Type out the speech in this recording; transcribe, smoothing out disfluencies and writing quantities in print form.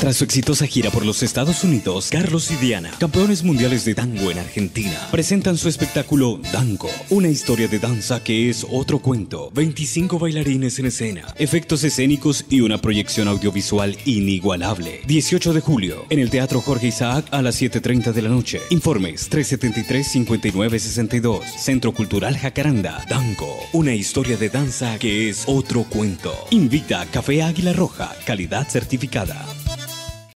Tras su exitosa gira por los Estados Unidos, Carlos y Diana, campeones mundiales de tango en Argentina, presentan su espectáculo Danko, una historia de danza que es otro cuento, 25 bailarines en escena, efectos escénicos y una proyección audiovisual inigualable. 18 de julio, en el Teatro Jorge Isaacs a las 7:30 de la noche. Informes 373-5962, Centro Cultural Jacaranda. Danko, una historia de danza que es otro cuento. Invita a Café Águila Roja, calidad certificada.